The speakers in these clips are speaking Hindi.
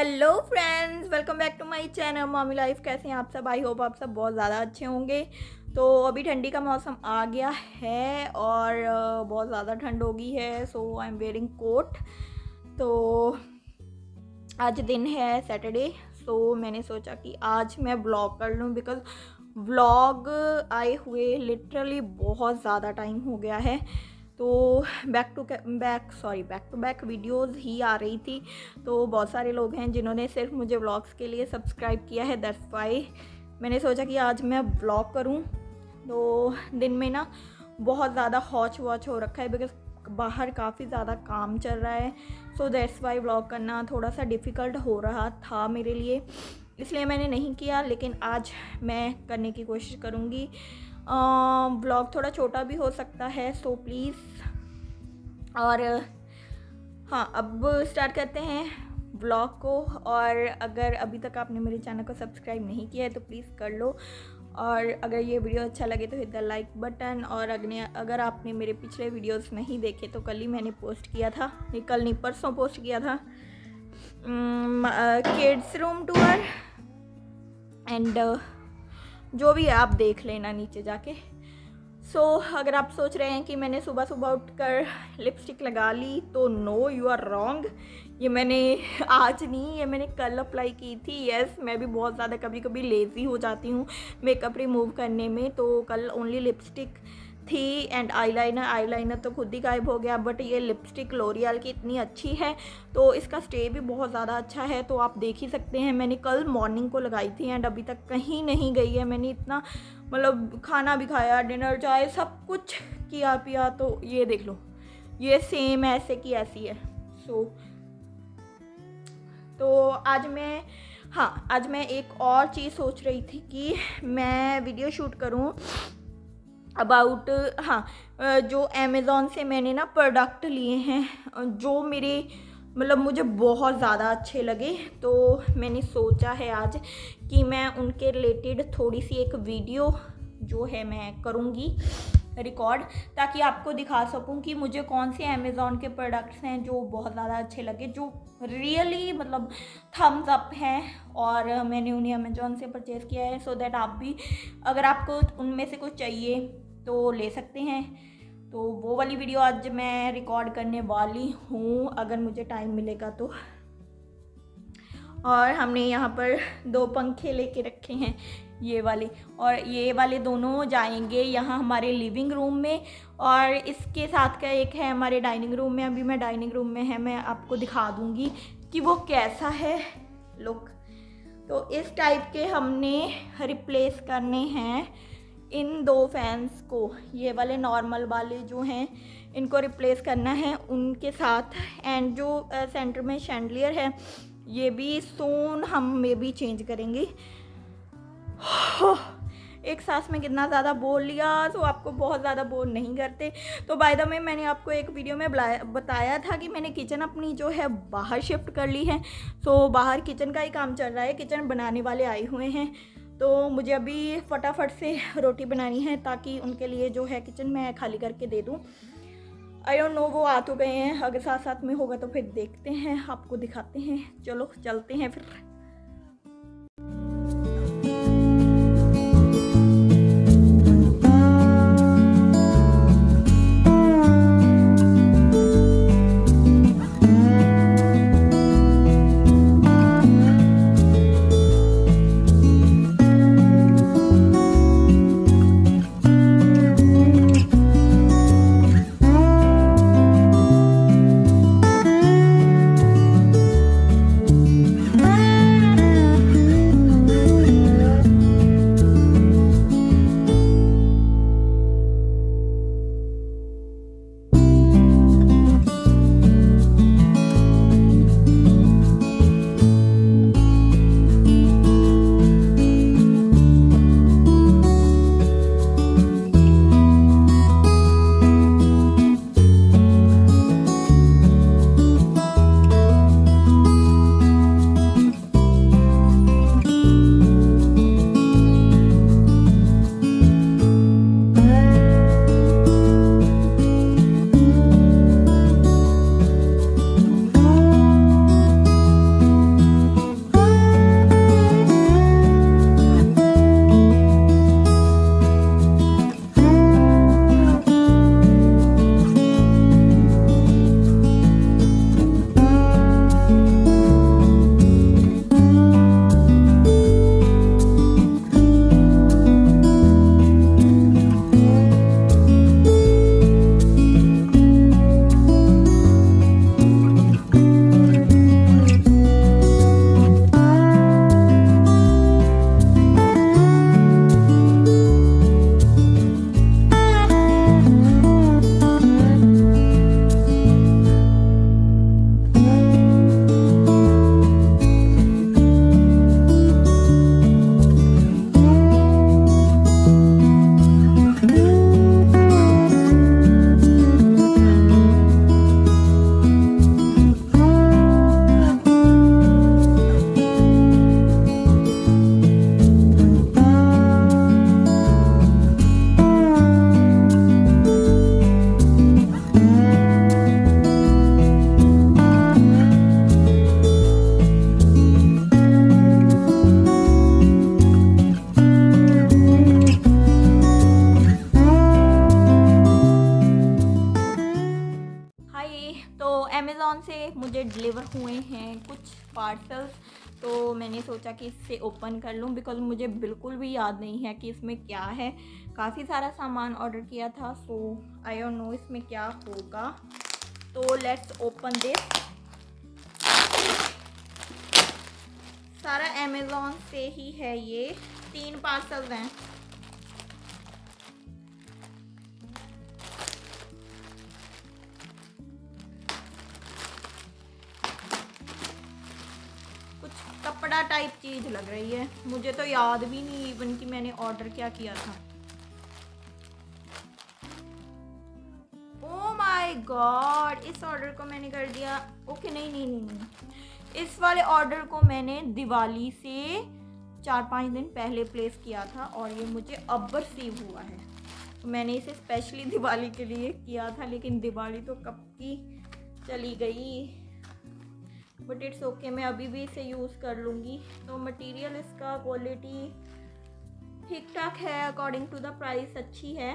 Hello friends, welcome back to my channel mommy life. कैसे हैं आप सब? आई होप आप सब बहुत ज़्यादा अच्छे होंगे। तो अभी ठंडी का मौसम आ गया है और बहुत ज़्यादा ठंड हो गई है। So I am wearing coat. तो आज दिन है सैटरडे, सो मैंने सोचा कि आज मैं व्लॉग कर लूँ बिकॉज व्लॉग आए हुए लिटरली बहुत ज़्यादा टाइम हो गया है। तो बैक टू बैक वीडियोस ही आ रही थी। तो बहुत सारे लोग हैं जिन्होंने सिर्फ मुझे व्लॉग्स के लिए सब्सक्राइब किया है, दैट्स व्हाई मैंने सोचा कि आज मैं व्लॉग करूं। तो दिन में ना बहुत ज़्यादा हॉच वॉच हो रखा है बिकॉज बाहर काफ़ी ज़्यादा काम चल रहा है। सो दैट्स व्हाई व्लॉग करना थोड़ा सा डिफ़िकल्ट हो रहा था मेरे लिए, इसलिए मैंने नहीं किया। लेकिन आज मैं करने की कोशिश करूँगी। ब्लॉग थोड़ा छोटा भी हो सकता है, सो प्लीज़। और हाँ, अब स्टार्ट करते हैं ब्लॉग को। और अगर अभी तक आपने मेरे चैनल को सब्सक्राइब नहीं किया है तो प्लीज़ कर लो। और अगर ये वीडियो अच्छा लगे तो हिट द लाइक बटन। और अगर आपने मेरे पिछले वीडियोस नहीं देखे तो कल ही मैंने पोस्ट किया था, कल नहीं परसों पोस्ट किया था किड्स रूम टूर एंड जो भी है आप देख लेना नीचे जाके। सो अगर आप सोच रहे हैं कि मैंने सुबह सुबह उठकर लिपस्टिक लगा ली तो नो, यू आर रॉन्ग। ये मैंने आज नहीं, ये मैंने कल अप्लाई की थी। यस, मैं भी बहुत ज़्यादा कभी कभी लेज़ी हो जाती हूँ मेकअप रिमूव करने में। तो कल ओनली लिपस्टिक थी एंड आईलाइनर तो खुद ही गायब हो गया। बट ये लिपस्टिक लोरियल की इतनी अच्छी है, तो इसका स्टे भी बहुत ज़्यादा अच्छा है। तो आप देख ही सकते हैं, मैंने कल मॉर्निंग को लगाई थी एंड अभी तक कहीं नहीं गई है। मैंने इतना मतलब खाना भी खाया, डिनर, चाय, सब कुछ किया पिया, तो ये देख लो, ये सेम ऐसे की ऐसी है। तो आज मैं एक और चीज़ सोच रही थी कि मैं वीडियो शूट करूँ अबाउट जो अमेज़ोन से मैंने ना प्रोडक्ट लिए हैं जो मेरे मतलब मुझे बहुत ज़्यादा अच्छे लगे। तो मैंने सोचा है आज कि मैं उनके रिलेटेड थोड़ी सी एक वीडियो जो है मैं करूँगी रिकॉर्ड, ताकि आपको दिखा सकूँ कि मुझे कौन से अमेज़ोन के प्रोडक्ट्स हैं जो बहुत ज़्यादा अच्छे लगे, जो रियली मतलब थम्स अप हैं और मैंने उन्हें अमेज़ोन से परचेज़ किया है। सो दैट आप भी अगर आपको उनमें से कुछ चाहिए तो ले सकते हैं। तो वो वाली वीडियो आज मैं रिकॉर्ड करने वाली हूँ अगर मुझे टाइम मिलेगा तो। और हमने यहाँ पर दो पंखे लेके रखे हैं, ये वाले और ये वाले, दोनों जाएंगे यहाँ हमारे लिविंग रूम में। और इसके साथ का एक है हमारे डाइनिंग रूम में। अभी मैं डाइनिंग रूम में है, मैं आपको दिखा दूँगी कि वो कैसा है लुक। तो इस टाइप के हमने रिप्लेस करने हैं इन दो फैंस को, ये वाले नॉर्मल वाले जो हैं इनको रिप्लेस करना है उनके साथ। एंड जो सेंटर में शैंडलियर है ये भी सोन हम में भी चेंज करेंगे। एक सांस में कितना ज़्यादा बोल लिया, तो आपको बहुत ज़्यादा बोर नहीं करते। तो बाय द वे मैंने आपको एक वीडियो में बताया था कि मैंने किचन अपनी जो है बाहर शिफ्ट कर ली है। तो बाहर किचन का ही काम चल रहा है, किचन बनाने वाले आए हुए हैं। तो मुझे अभी फटाफट से रोटी बनानी है ताकि उनके लिए जो है किचन मैं खाली करके दे दूँ। आई डोंट नो वो आ तो गए हैं, अगर साथ साथ में होगा तो फिर देखते हैं, आपको दिखाते हैं। चलो चलते हैं फिर। अमेज़ोन से मुझे डिलीवर हुए हैं कुछ पार्सल्स, तो मैंने सोचा कि इससे ओपन कर लूँ बिकॉज़ मुझे बिल्कुल भी याद नहीं है कि इसमें क्या है। काफ़ी सारा सामान ऑर्डर किया था, सो आई डोंट नो इसमें क्या होगा। तो लेट्स ओपन दिस। सारा अमेज़ोन से ही है, ये 3 पार्सल्स हैं। कपड़ा टाइप चीज लग रही है, मुझे तो याद भी नहीं इवन कि मैंने ऑर्डर क्या किया था। ओह माय गॉड, इस ऑर्डर को मैंने कर दिया। ओके, नहीं, इस वाले ऑर्डर को मैंने दिवाली से 4-5 दिन पहले प्लेस किया था और ये मुझे अब रिसीव हुआ है। तो मैंने इसे स्पेशली दिवाली के लिए किया था, लेकिन दिवाली तो कब की चली गई। बट इट्स ओके, मैं अभी भी इसे यूज़ कर लूँगी। तो मटेरियल इसका क्वालिटी ठीक ठाक है, अकॉर्डिंग टू द प्राइस अच्छी है।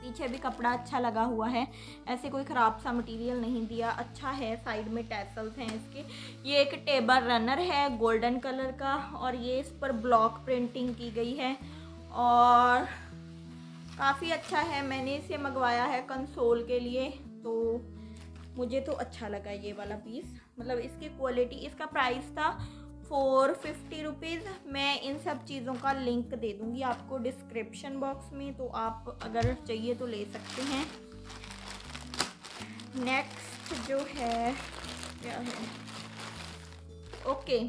पीछे भी कपड़ा अच्छा लगा हुआ है, ऐसे कोई ख़राब सा मटेरियल नहीं दिया, अच्छा है। साइड में टैसल्स हैं इसके। ये एक टेबल रनर है गोल्डन कलर का और ये इस पर ब्लॉक प्रिंटिंग की गई है और काफ़ी अच्छा है। मैंने इसे मंगवाया है कंसोल के लिए, तो मुझे तो अच्छा लगा ये वाला पीस, मतलब इसकी क्वालिटी। इसका प्राइस था 450 रुपीज़। मैं इन सब चीज़ों का लिंक दे दूँगी आपको डिस्क्रिप्शन बॉक्स में, तो आप अगर चाहिए तो ले सकते हैं। नेक्स्ट जो है क्या है, ओके,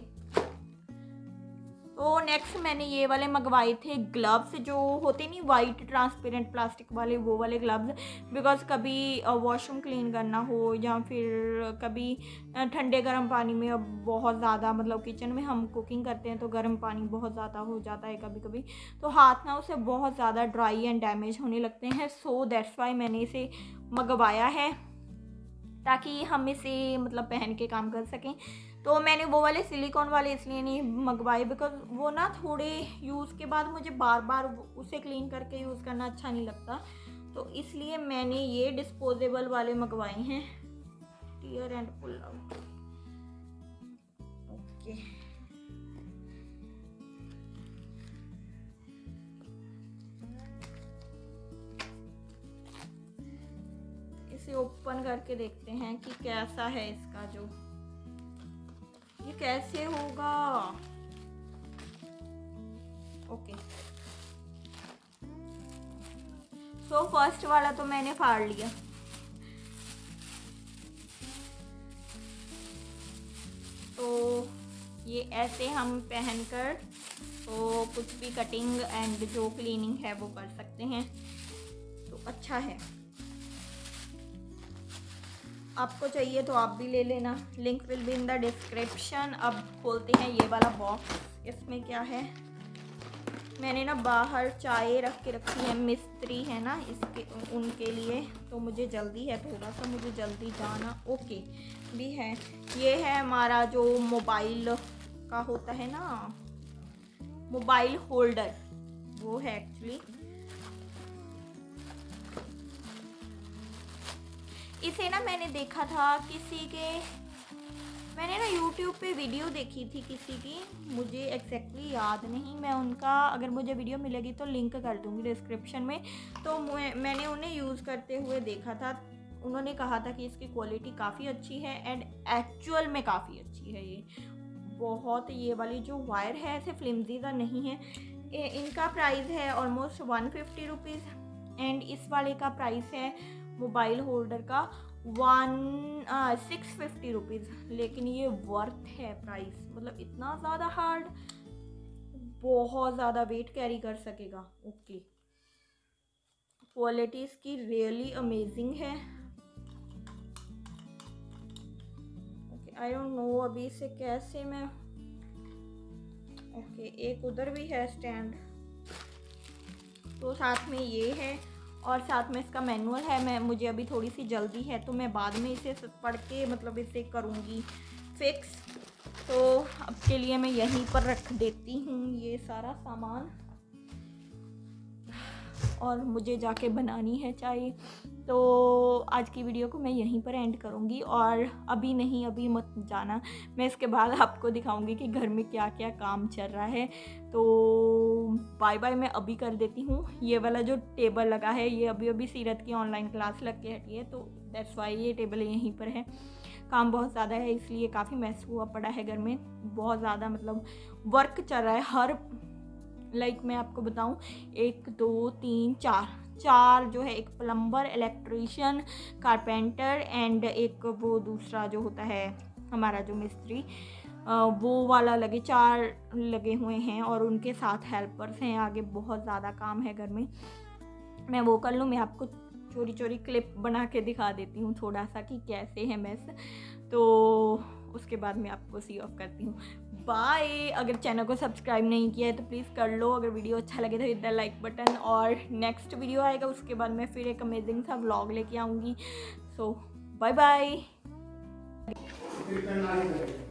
तो नेक्स्ट मैंने ये वाले मंगवाए थे ग्लव्स, जो होते नहीं वाइट ट्रांसपेरेंट प्लास्टिक वाले, वो वाले ग्लव्स। बिकॉज़ कभी वॉशरूम क्लीन करना हो या फिर कभी ठंडे गर्म पानी में, अब बहुत ज़्यादा मतलब किचन में हम कुकिंग करते हैं तो गर्म पानी बहुत ज़्यादा हो जाता है कभी कभी, तो हाथ ना उसे बहुत ज़्यादा ड्राई एंड डैमेज होने लगते हैं। सो दैट्स वाई मैंने इसे मंगवाया है, ताकि हम इसे मतलब पहन के काम कर सकें। तो मैंने वो वाले सिलिकॉन वाले इसलिए नहीं मंगवाए बिकॉज वो ना थोड़े यूज़ के बाद मुझे बार बार उसे क्लीन करके यूज़ करना अच्छा नहीं लगता, तो इसलिए मैंने ये डिस्पोजेबल वाले मंगवाए हैं। Tear and pull out, okay. इसे ओपन करके देखते हैं कि कैसा है इसका, जो ये कैसे होगा। ओके, सो फर्स्ट वाला तो मैंने फाड़ लिया। तो ये ऐसे हम पहनकर तो कुछ भी कटिंग एंड जो क्लीनिंग है वो कर सकते हैं, तो अच्छा है। आपको चाहिए तो आप भी ले लेना, link will be in the description. अब खोलते हैं ये वाला बॉक्स। इसमें क्या है, मैंने ना बाहर चाय रख के रखी है, मिस्त्री है ना इसके, उनके लिए, तो मुझे जल्दी है, थोड़ा सा मुझे जल्दी जाना ओके भी है। ये है हमारा जो मोबाइल का होता है ना, मोबाइल होल्डर, वो है एक्चुअली। इसे ना मैंने देखा था किसी के, मैंने ना YouTube पे वीडियो देखी थी किसी की, मुझे एग्जैक्टली याद नहीं। मैं उनका, अगर मुझे वीडियो मिलेगी तो लिंक कर दूँगी डिस्क्रिप्शन में। तो मैंने उन्हें यूज़ करते हुए देखा था, उन्होंने कहा था कि इसकी क्वालिटी काफ़ी अच्छी है एंड एक्चुअल में काफ़ी अच्छी है। ये बहुत, ये वाली जो वायर है ऐसे फ्लिमजी का नहीं है। इनका प्राइस है ऑलमोस्ट 150 रुपीज़ एंड इस वाले का प्राइस है मोबाइल होल्डर का 650 रुपीज़। लेकिन ये वर्थ है प्राइस, मतलब इतना ज़्यादा हार्ड, बहुत ज़्यादा वेट कैरी कर सकेगा। ओके, क्वालिटी इसकी रियली अमेजिंग है। ओके, आई डोंट नो अभी इसे कैसे मैं, ओके, एक उधर भी है स्टैंड, तो साथ में ये है और साथ में इसका मैनुअल है। मैं, मुझे अभी थोड़ी सी जल्दी है तो मैं बाद में इसे पढ़ के मतलब इसे करूँगी फिक्स। तो अब के लिए मैं यहीं पर रख देती हूँ ये सारा सामान। और मुझे जाके बनानी है चाय। तो आज की वीडियो को मैं यहीं पर एंड करूँगी। और अभी नहीं, अभी मत जाना, मैं इसके बाद आपको दिखाऊँगी कि घर में क्या क्या काम चल रहा है। तो बाय बाय, मैं अभी कर देती हूँ। ये वाला जो टेबल लगा है ये अभी अभी सीरत की ऑनलाइन क्लास लग के हटी है, तो दैट्स वाई ये टेबल यहीं पर है। काम बहुत ज़्यादा है इसलिए काफ़ी मैस हुआ पड़ा है घर में, बहुत ज़्यादा मतलब वर्क चल रहा है। हर मैं आपको बताऊं, 1 2 3 4 जो है, एक प्लम्बर, इलेक्ट्रीशियन, कारपेंटर एंड एक वो दूसरा जो होता है हमारा जो मिस्त्री, वो वाला लगे, 4 लगे हुए हैं और उनके साथ हेल्पर्स हैं। आगे बहुत ज़्यादा काम है घर में, मैं वो कर लूँ। मैं आपको चोरी चोरी क्लिप बना के दिखा देती हूँ थोड़ा सा कि कैसे है मेस, तो उसके बाद मैं आपको सी ऑफ करती हूँ। बाय। अगर चैनल को सब्सक्राइब नहीं किया है तो प्लीज़ कर लो। अगर वीडियो अच्छा लगे तो हिट द लाइक बटन। और नेक्स्ट वीडियो आएगा उसके बाद मैं फिर एक अमेजिंग सा व्लॉग लेके आऊँगी। So bye bye.